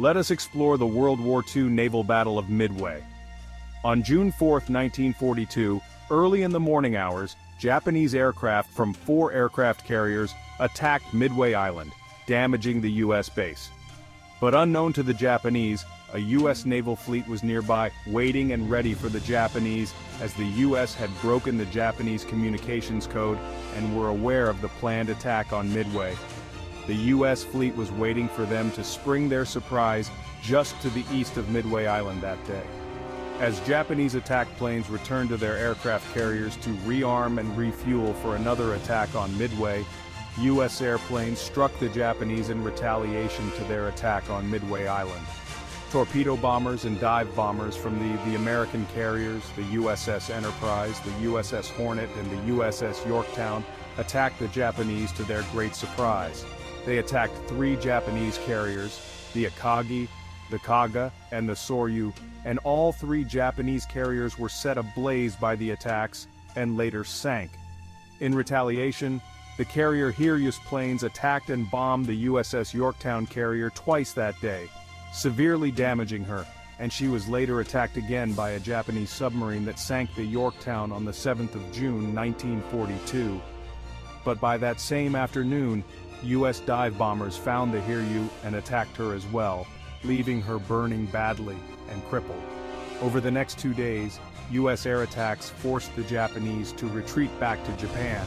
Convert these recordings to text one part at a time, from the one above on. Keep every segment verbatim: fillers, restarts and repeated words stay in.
Let us explore the World War Two naval Battle of Midway. On June fourth nineteen forty-two, early in the morning hours, Japanese aircraft from four aircraft carriers attacked Midway Island, damaging the U S base. But unknown to the Japanese, a U S naval fleet was nearby, waiting and ready for the Japanese, as the U S had broken the Japanese communications code and were aware of the planned attack on Midway. The U S fleet was waiting for them to spring their surprise just to the east of Midway Island that day. As Japanese attack planes returned to their aircraft carriers to rearm and refuel for another attack on Midway, U S airplanes struck the Japanese in retaliation to their attack on Midway Island. Torpedo bombers and dive bombers from the, the American carriers, the U S S Enterprise, the U S S Hornet, and the U S S Yorktown, attacked the Japanese to their great surprise. They attacked three Japanese carriers, the Akagi, the Kaga, and the Soryu, and all three Japanese carriers were set ablaze by the attacks and later sank. In retaliation, the carrier Hiryu's planes attacked and bombed the U S S Yorktown carrier twice that day, severely damaging her, and she was later attacked again by a Japanese submarine that sank the Yorktown on the seventh of June nineteen forty-two. But by that same afternoon, U S dive bombers found the Hiryu and attacked her as well, leaving her burning badly and crippled. Over the next two days, U S air attacks forced the Japanese to retreat back to Japan,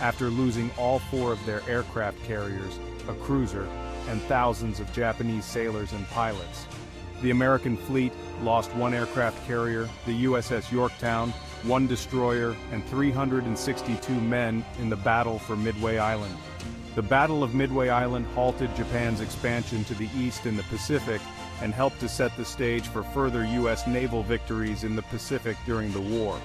after losing all four of their aircraft carriers, a cruiser, and thousands of Japanese sailors and pilots. The American fleet lost one aircraft carrier, the U S S Yorktown, one destroyer, and three hundred sixty-two men in the battle for Midway Island. The Battle of Midway Island halted Japan's expansion to the east in the Pacific and helped to set the stage for further U S naval victories in the Pacific during the war.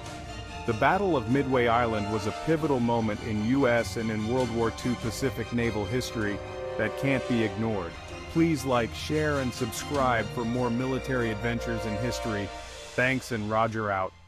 The Battle of Midway Island was a pivotal moment in U S and in World War Two Pacific naval history that can't be ignored. Please like, share, and subscribe for more military adventures in history. Thanks, and Roger out.